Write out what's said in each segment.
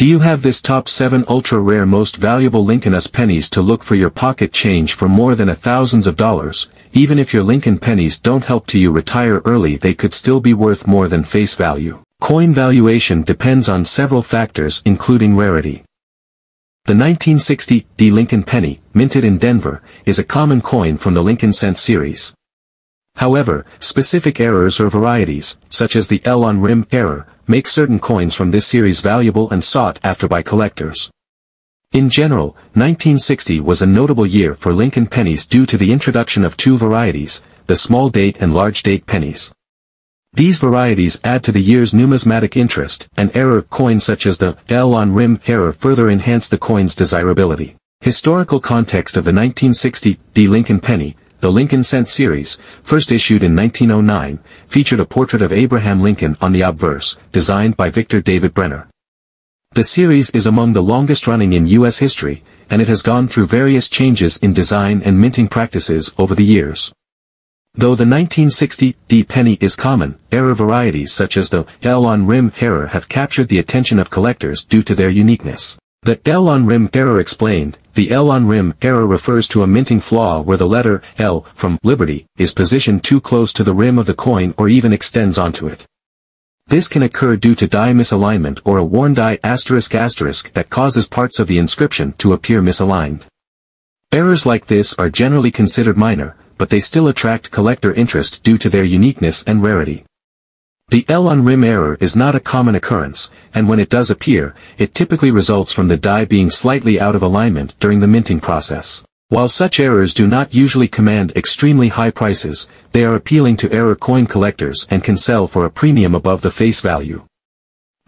Do you have this top 7 ultra-rare most valuable Lincoln US pennies to look for your pocket change for more than thousands of dollars? Even if your Lincoln pennies don't help to you retire early, they could still be worth more than face value. Coin valuation depends on several factors including rarity. The 1960 D Lincoln penny, minted in Denver, is a common coin from the Lincoln Cent series. However, specific errors or varieties, such as the L on rim error, make certain coins from this series valuable and sought after by collectors. In general, 1960 was a notable year for Lincoln pennies due to the introduction of 2 varieties, the small date and large date pennies. These varieties add to the year's numismatic interest, and error coins such as the L on rim error further enhance the coin's desirability. Historical context of the 1960 D Lincoln penny. The Lincoln Cent series, first issued in 1909, featured a portrait of Abraham Lincoln on the obverse, designed by Victor David Brenner. The series is among the longest running in U.S. history, and it has gone through various changes in design and minting practices over the years. Though the 1960 D penny is common, error varieties such as the L on rim error have captured the attention of collectors due to their uniqueness. The L on rim error explained. The L on rim error refers to a minting flaw where the letter L from Liberty is positioned too close to the rim of the coin or even extends onto it. This can occur due to die misalignment or a worn die *** that causes parts of the inscription to appear misaligned. Errors like this are generally considered minor, but they still attract collector interest due to their uniqueness and rarity. The L on rim error is not a common occurrence, and when it does appear, it typically results from the die being slightly out of alignment during the minting process. While such errors do not usually command extremely high prices, they are appealing to error coin collectors and can sell for a premium above the face value.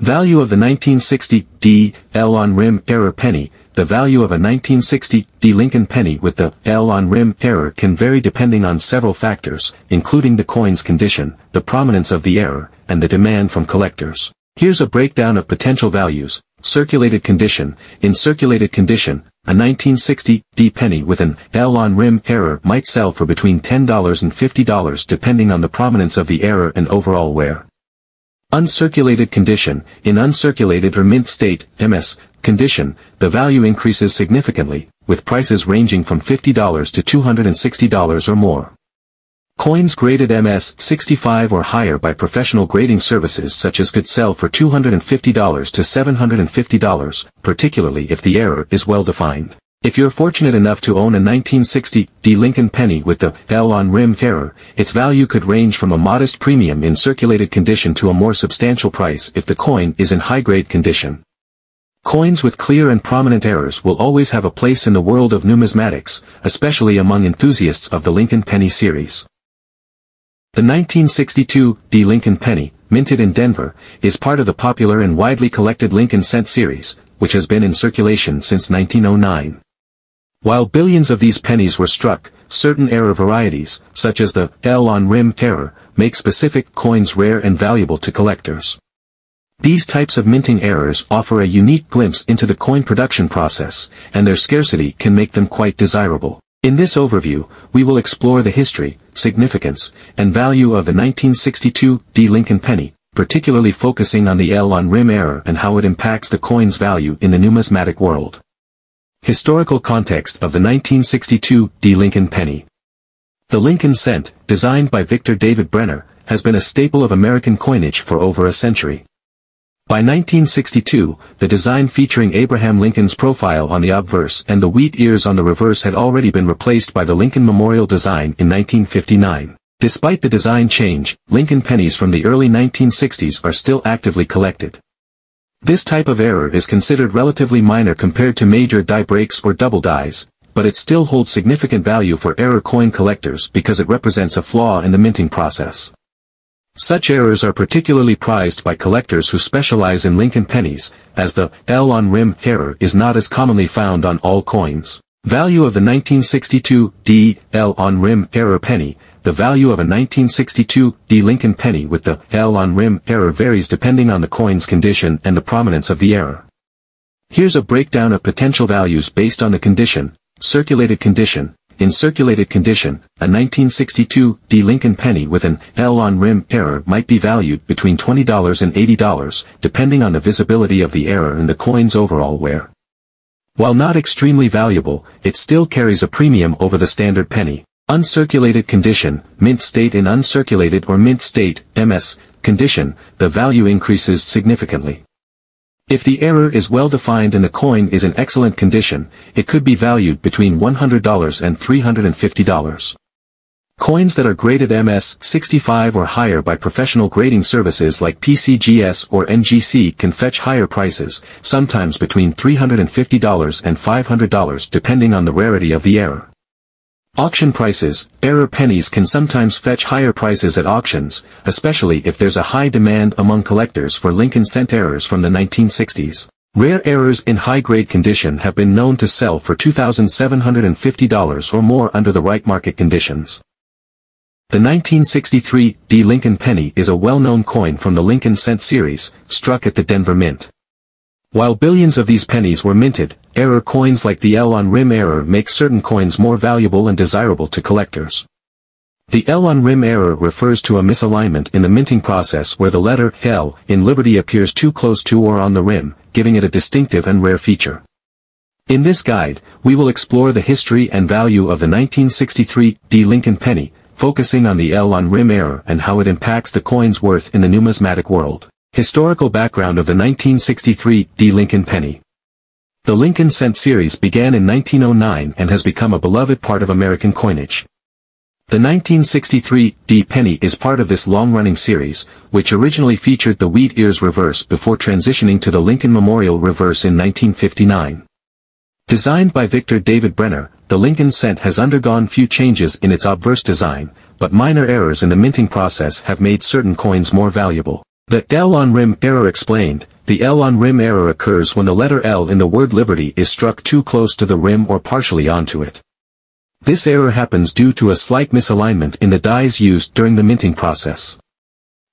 Value of the 1960 D L on rim error penny. The value of a 1960 D Lincoln penny with the L on rim error can vary depending on several factors, including the coin's condition, the prominence of the error, and the demand from collectors. Here's a breakdown of potential values. Circulated condition. In circulated condition, a 1960 D penny with an L on rim error might sell for between $10 and $50 depending on the prominence of the error and overall wear. Uncirculated condition. In uncirculated or mint state (MS) condition, the value increases significantly, with prices ranging from $50 to $260 or more. Coins graded MS 65 or higher by professional grading services such as could sell for $250 to $750, particularly if the error is well defined. If you're fortunate enough to own a 1960 D Lincoln penny with the L on rim error, its value could range from a modest premium in circulated condition to a more substantial price if the coin is in high-grade condition. Coins with clear and prominent errors will always have a place in the world of numismatics, especially among enthusiasts of the Lincoln penny series. The 1962 D Lincoln penny, minted in Denver, is part of the popular and widely collected Lincoln Cent series, which has been in circulation since 1909. While billions of these pennies were struck, certain error varieties, such as the L on rim error, make specific coins rare and valuable to collectors. These types of minting errors offer a unique glimpse into the coin production process, and their scarcity can make them quite desirable. In this overview, we will explore the history, significance, and value of the 1962 D Lincoln penny, particularly focusing on the L on rim error and how it impacts the coin's value in the numismatic world. Historical context of the 1962 D Lincoln penny. The Lincoln Cent, designed by Victor David Brenner, has been a staple of American coinage for over a century. By 1962, the design featuring Abraham Lincoln's profile on the obverse and the wheat ears on the reverse had already been replaced by the Lincoln Memorial design in 1959. Despite the design change, Lincoln pennies from the early 1960s are still actively collected. This type of error is considered relatively minor compared to major die breaks or double dies, but it still holds significant value for error coin collectors because it represents a flaw in the minting process. Such errors are particularly prized by collectors who specialize in Lincoln pennies, as the L on rim error is not as commonly found on all coins. Value of the 1962 D L on rim error penny. The value of a 1962 D Lincoln penny with the L on rim error varies depending on the coin's condition and the prominence of the error. Here's a breakdown of potential values based on the condition. Circulated condition. In circulated condition, a 1962 D. Lincoln penny with an L on rim error might be valued between $20 and $80, depending on the visibility of the error and the coin's overall wear. While not extremely valuable, it still carries a premium over the standard penny. Uncirculated condition, mint state. In uncirculated or mint state, MS, condition, the value increases significantly. If the error is well defined and the coin is in excellent condition, it could be valued between $100 and $350. Coins that are graded MS 65 or higher by professional grading services like PCGS or NGC can fetch higher prices, sometimes between $350 and $500 depending on the rarity of the error. Auction prices. Error pennies can sometimes fetch higher prices at auctions, especially if there's a high demand among collectors for Lincoln Cent errors from the 1960s. Rare errors in high-grade condition have been known to sell for $2,750 or more under the right market conditions. The 1963 D. Lincoln penny is a well-known coin from the Lincoln Cent series, struck at the Denver Mint. While billions of these pennies were minted, error coins like the L on rim error make certain coins more valuable and desirable to collectors. The L on rim error refers to a misalignment in the minting process where the letter L in Liberty appears too close to or on the rim, giving it a distinctive and rare feature. In this guide, we will explore the history and value of the 1963 D. Lincoln penny, focusing on the L on rim error and how it impacts the coin's worth in the numismatic world. Historical background of the 1963 D. Lincoln penny. The Lincoln Cent series began in 1909 and has become a beloved part of American coinage. The 1963 D. penny is part of this long-running series, which originally featured the Wheat Ears reverse before transitioning to the Lincoln Memorial reverse in 1959. Designed by Victor David Brenner, the Lincoln Cent has undergone few changes in its obverse design, but minor errors in the minting process have made certain coins more valuable. The L on rim error explained. The L on rim error occurs when the letter L in the word Liberty is struck too close to the rim or partially onto it. This error happens due to a slight misalignment in the dies used during the minting process.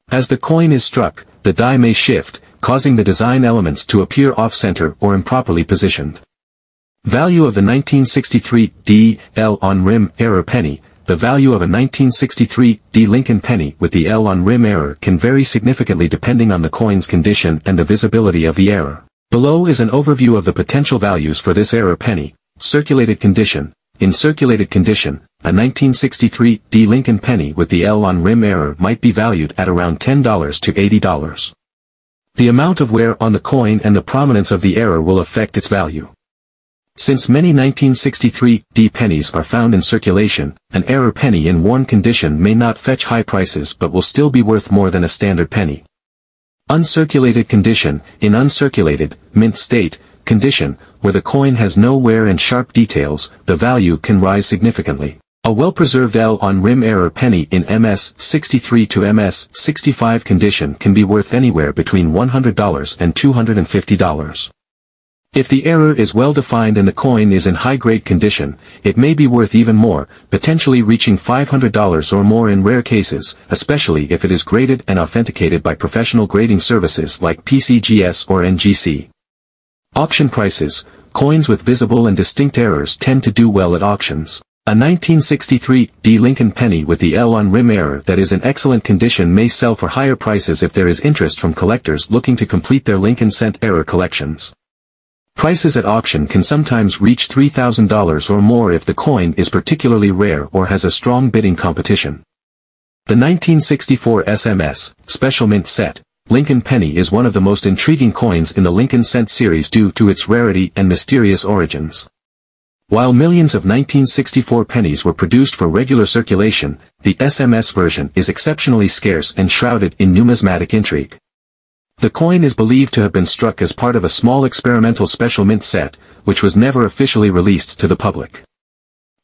As the coin is struck, the die may shift, causing the design elements to appear off-center or improperly positioned. Value of the 1963 D. L on rim error penny. The value of a 1963 D. Lincoln penny with the L on rim error can vary significantly depending on the coin's condition and the visibility of the error. Below is an overview of the potential values for this error penny. Circulated condition. In circulated condition, a 1963 D. Lincoln penny with the L on rim error might be valued at around $10 to $80. The amount of wear on the coin and the prominence of the error will affect its value. Since many 1963 D pennies are found in circulation, an error penny in worn condition may not fetch high prices but will still be worth more than a standard penny. Uncirculated condition. In uncirculated, mint state, condition, where the coin has no wear and sharp details, the value can rise significantly. A well-preserved L on rim error penny in MS 63 to MS 65 condition can be worth anywhere between $100 and $250. If the error is well defined and the coin is in high-grade condition, it may be worth even more, potentially reaching $500 or more in rare cases, especially if it is graded and authenticated by professional grading services like PCGS or NGC. Auction prices. Coins with visible and distinct errors tend to do well at auctions. A 1963 D. Lincoln penny with the L on rim error that is in excellent condition may sell for higher prices if there is interest from collectors looking to complete their Lincoln Cent error collections. Prices at auction can sometimes reach $3,000 or more if the coin is particularly rare or has a strong bidding competition. The 1964 SMS, Special Mint Set, Lincoln penny is one of the most intriguing coins in the Lincoln Cent series due to its rarity and mysterious origins. While millions of 1964 pennies were produced for regular circulation, the SMS version is exceptionally scarce and shrouded in numismatic intrigue. The coin is believed to have been struck as part of a small experimental special mint set, which was never officially released to the public.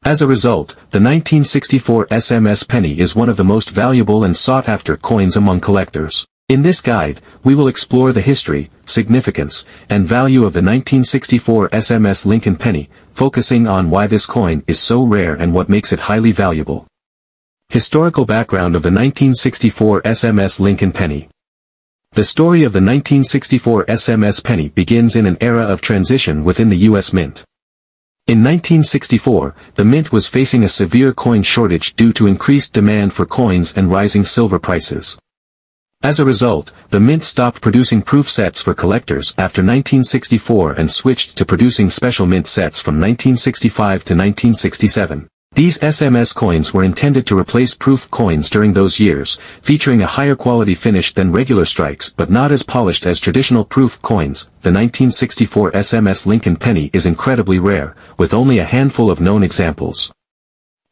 As a result, the 1964 SMS penny is one of the most valuable and sought-after coins among collectors. In this guide, we will explore the history, significance, and value of the 1964 SMS Lincoln penny, focusing on why this coin is so rare and what makes it highly valuable. Historical background of the 1964 SMS Lincoln penny. The story of the 1964 SMS penny begins in an era of transition within the U.S. Mint. In 1964, the mint was facing a severe coin shortage due to increased demand for coins and rising silver prices. As a result, the mint stopped producing proof sets for collectors after 1964 and switched to producing special mint sets from 1965 to 1967. These SMS coins were intended to replace proof coins during those years, featuring a higher quality finish than regular strikes but not as polished as traditional proof coins. The 1964 SMS Lincoln penny is incredibly rare, with only a handful of known examples.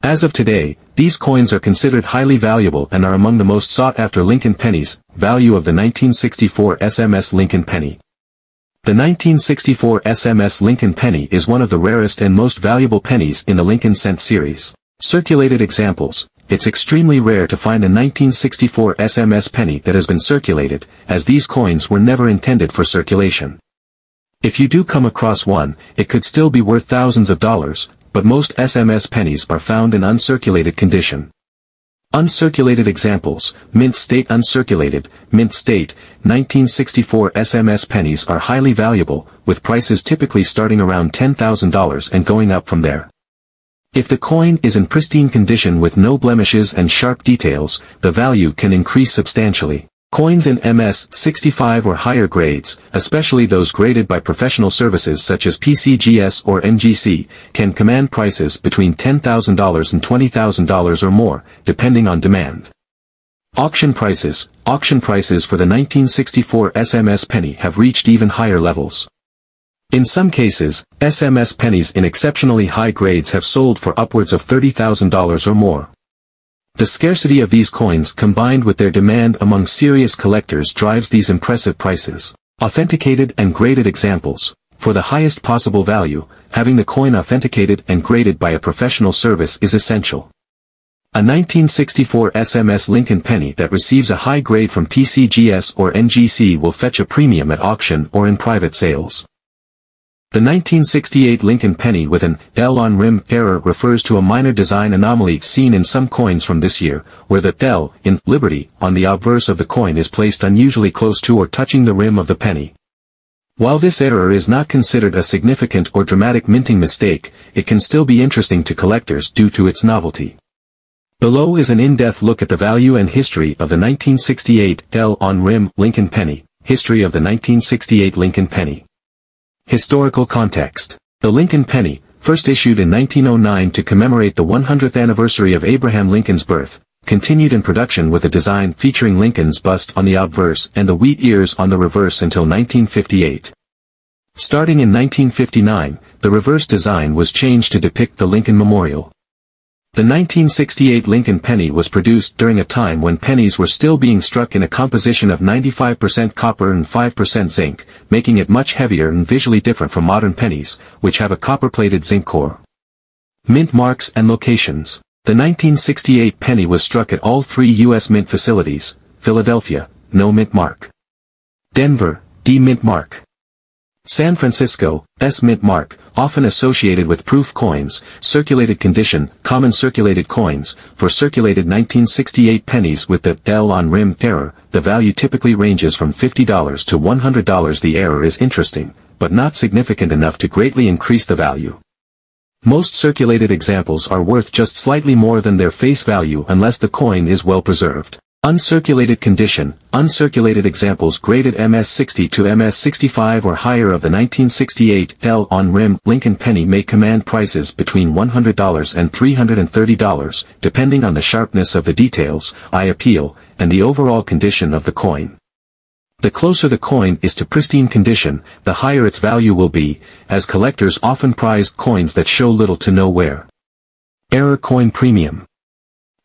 As of today, these coins are considered highly valuable and are among the most sought-after Lincoln pennies. Value of the 1964 SMS Lincoln penny. The 1964 SMS Lincoln penny is one of the rarest and most valuable pennies in the Lincoln Cent series. Circulated examples. It's extremely rare to find a 1964 SMS penny that has been circulated, as these coins were never intended for circulation. If you do come across one, it could still be worth thousands of dollars, but most SMS pennies are found in uncirculated condition. Uncirculated examples. Mint state. Uncirculated, mint state, 1964 SMS pennies are highly valuable, with prices typically starting around $10,000 and going up from there. If the coin is in pristine condition with no blemishes and sharp details, the value can increase substantially. Coins in MS 65 or higher grades, especially those graded by professional services such as PCGS or NGC, can command prices between $10,000 and $20,000 or more, depending on demand. Auction prices. Auction prices for the 1964 SMS penny have reached even higher levels. In some cases, SMS pennies in exceptionally high grades have sold for upwards of $30,000 or more. The scarcity of these coins combined with their demand among serious collectors drives these impressive prices. Authenticated and graded examples. For the highest possible value, having the coin authenticated and graded by a professional service is essential. A 1964 SMS Lincoln penny that receives a high grade from PCGS or NGC will fetch a premium at auction or in private sales. The 1968 Lincoln penny with an L on rim error refers to a minor design anomaly seen in some coins from this year, where the L in Liberty on the obverse of the coin is placed unusually close to or touching the rim of the penny. While this error is not considered a significant or dramatic minting mistake, it can still be interesting to collectors due to its novelty. Below is an in-depth look at the value and history of the 1968 L on rim Lincoln penny. History of the 1968 Lincoln penny. Historical context. The Lincoln penny, first issued in 1909 to commemorate the 100th anniversary of Abraham Lincoln's birth, continued in production with a design featuring Lincoln's bust on the obverse and the wheat ears on the reverse until 1958. Starting in 1959, the reverse design was changed to depict the Lincoln Memorial. The 1968 Lincoln penny was produced during a time when pennies were still being struck in a composition of 95% copper and 5% zinc, making it much heavier and visually different from modern pennies, which have a copper-plated zinc core. Mint marks and locations. The 1968 penny was struck at all three U.S. mint facilities. Philadelphia, no mint mark. Denver, D mint mark. San Francisco, S mint mark, often associated with proof coins. Circulated condition. Common circulated coins. For circulated 1968 pennies with the L on rim error, the value typically ranges from $50 to $100. The error is interesting, but not significant enough to greatly increase the value. Most circulated examples are worth just slightly more than their face value unless the coin is well preserved. Uncirculated condition. Uncirculated examples graded MS 60 to MS 65 or higher of the 1968 L on rim Lincoln penny may command prices between $100 and $330, depending on the sharpness of the details, eye appeal, and the overall condition of the coin. The closer the coin is to pristine condition, the higher its value will be, as collectors often prize coins that show little to no wear. Error coin premium.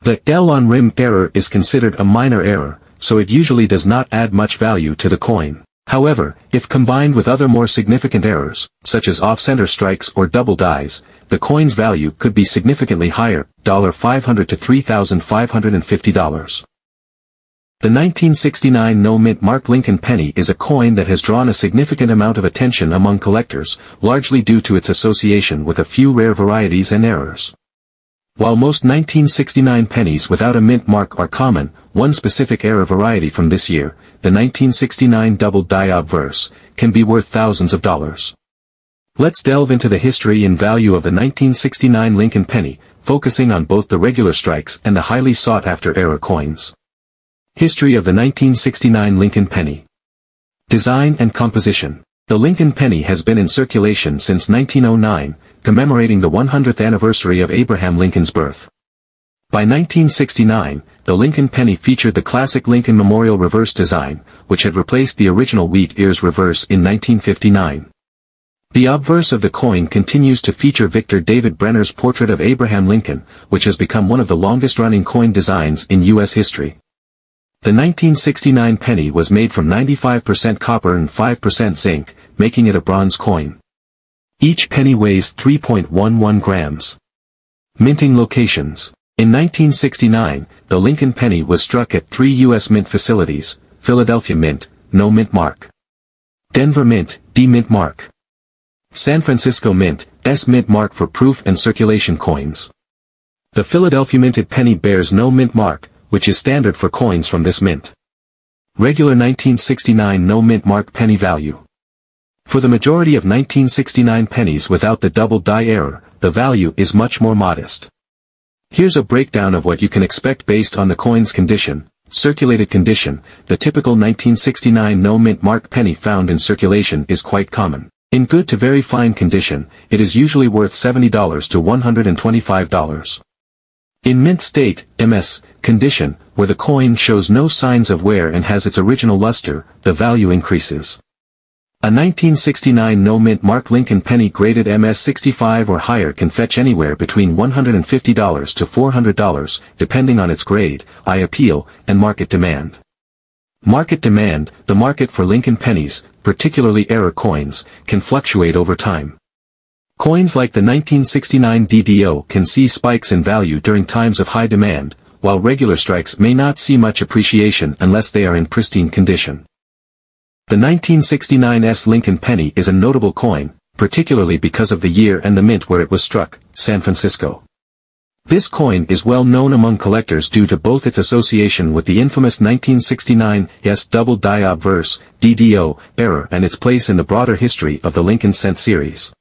The L on rim error is considered a minor error, so it usually does not add much value to the coin. However, if combined with other more significant errors, such as off-center strikes or double dies, the coin's value could be significantly higher, $500 to $3,550. The 1969 No Mint Mark Lincoln penny is a coin that has drawn a significant amount of attention among collectors, largely due to its association with a few rare varieties and errors. While most 1969 pennies without a mint mark are common, one specific error variety from this year, the 1969 double die obverse, can be worth thousands of dollars. Let's delve into the history and value of the 1969 Lincoln penny, focusing on both the regular strikes and the highly sought-after era coins. History of the 1969 Lincoln penny. Design and composition. The Lincoln penny has been in circulation since 1909, commemorating the 100th anniversary of Abraham Lincoln's birth. By 1969, the Lincoln penny featured the classic Lincoln Memorial reverse design, which had replaced the original Wheat Ears reverse in 1959. The obverse of the coin continues to feature Victor David Brenner's portrait of Abraham Lincoln, which has become one of the longest-running coin designs in U.S. history. The 1969 penny was made from 95% copper and 5% zinc, making it a bronze coin. Each penny weighs 3.11 grams. Minting locations. In 1969, the Lincoln penny was struck at 3 U.S. mint facilities: Philadelphia Mint, no mint mark; Denver Mint, D mint mark; San Francisco Mint, S mint mark for proof and circulation coins. The Philadelphia minted penny bears no mint mark, which is standard for coins from this mint. Regular 1969 no mint mark penny value. For the majority of 1969 pennies without the double die error, the value is much more modest. Here's a breakdown of what you can expect based on the coin's condition. Circulated condition. The typical 1969 no mint mark penny found in circulation is quite common. In good to very fine condition, it is usually worth $70 to $125. In mint state, MS, condition, where the coin shows no signs of wear and has its original luster, the value increases. A 1969 no mint mark Lincoln penny graded MS 65 or higher can fetch anywhere between $150 to $400, depending on its grade, eye appeal, and market demand. Market demand. The market for Lincoln pennies, particularly error coins, can fluctuate over time. Coins like the 1969 DDO can see spikes in value during times of high demand, while regular strikes may not see much appreciation unless they are in pristine condition. The 1969s Lincoln penny is a notable coin, particularly because of the year and the mint where it was struck, San Francisco. This coin is well known among collectors due to both its association with the infamous 1969 S double die obverse, DDO, error and its place in the broader history of the Lincoln Cent series.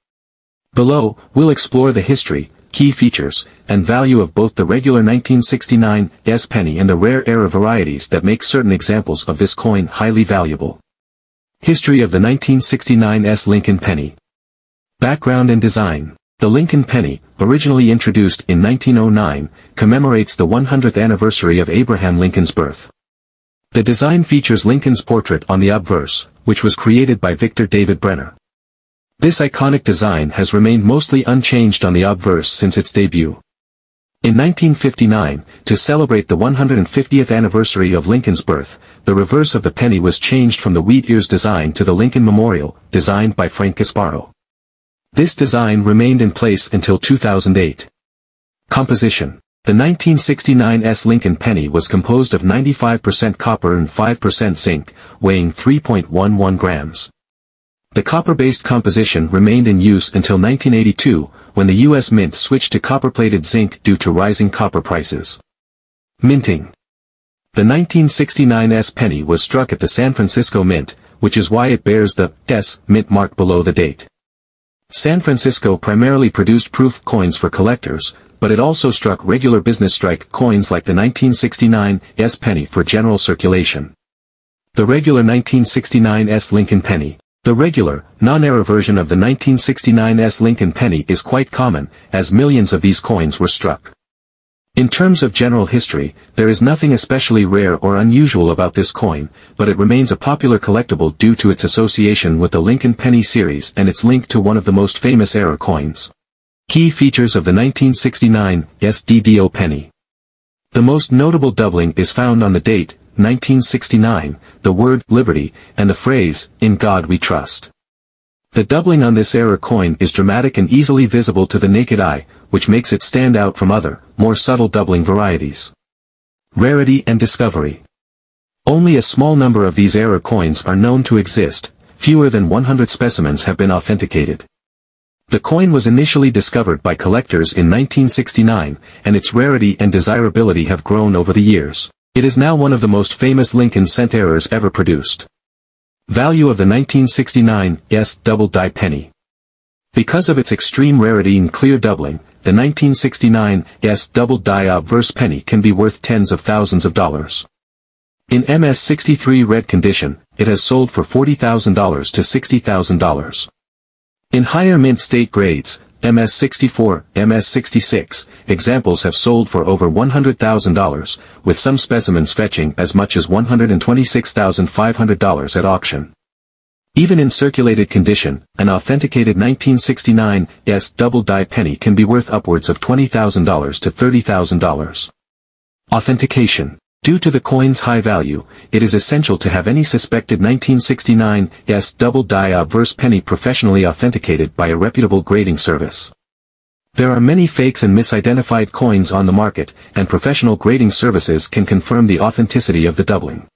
Below, we'll explore the history, key features, and value of both the regular 1969 S penny and the rare error varieties that make certain examples of this coin highly valuable. History of the 1969 S Lincoln penny. Background and design. The Lincoln penny, originally introduced in 1909, commemorates the 100th anniversary of Abraham Lincoln's birth. The design features Lincoln's portrait on the obverse, which was created by Victor David Brenner. This iconic design has remained mostly unchanged on the obverse since its debut. In 1959, to celebrate the 150th anniversary of Lincoln's birth, the reverse of the penny was changed from the Wheat Ears design to the Lincoln Memorial, designed by Frank Gasparro. This design remained in place until 2008. Composition. The 1969s Lincoln penny was composed of 95% copper and 5% zinc, weighing 3.11 grams. The copper-based composition remained in use until 1982, when the U.S. Mint switched to copper-plated zinc due to rising copper prices. Minting. The 1969s penny was struck at the San Francisco Mint, which is why it bears the S mint mark below the date. San Francisco primarily produced proof coins for collectors, but it also struck regular business strike coins like the 1969 S penny for general circulation. The regular 1969 S Lincoln penny. The regular, non-error version of the 1969 S Lincoln penny is quite common, as millions of these coins were struck. In terms of general history, there is nothing especially rare or unusual about this coin, but it remains a popular collectible due to its association with the Lincoln penny series and its link to one of the most famous error coins. Key features of the 1969 DDO penny. The most notable doubling is found on the date, 1969, the word liberty, and the phrase, "In God we trust." The doubling on this error coin is dramatic and easily visible to the naked eye, which makes it stand out from other, more subtle doubling varieties. Rarity and discovery. Only a small number of these error coins are known to exist. Fewer than 100 specimens have been authenticated. The coin was initially discovered by collectors in 1969, and its rarity and desirability have grown over the years. It is now one of the most famous Lincoln Cent errors ever produced. Value of the 1969 S double die penny. Because of its extreme rarity and clear doubling, the 1969 S doubled die-out verse penny can be worth tens of thousands of dollars. In MS-63 red condition, it has sold for $40,000 to $60,000. In higher mint state grades, MS-64, MS-66, examples have sold for over $100,000, with some specimens fetching as much as $126,500 at auction. Even in circulated condition, an authenticated 1969 S double die penny can be worth upwards of $20,000 to $30,000. Authentication. Due to the coin's high value, it is essential to have any suspected 1969 S double die verse penny professionally authenticated by a reputable grading service. There are many fakes and misidentified coins on the market, and professional grading services can confirm the authenticity of the doubling.